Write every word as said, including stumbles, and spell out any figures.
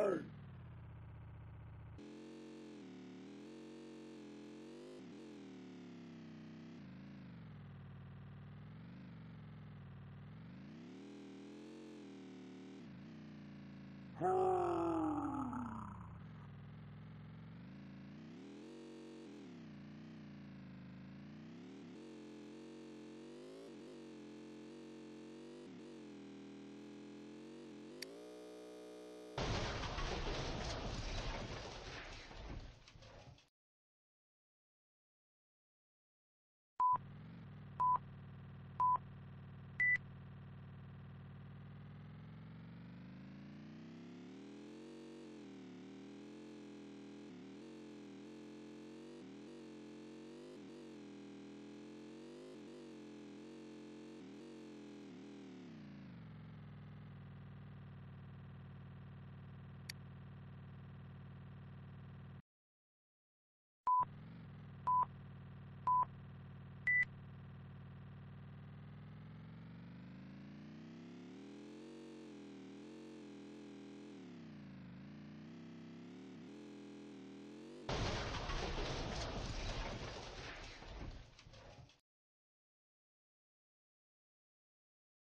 earth. Huh?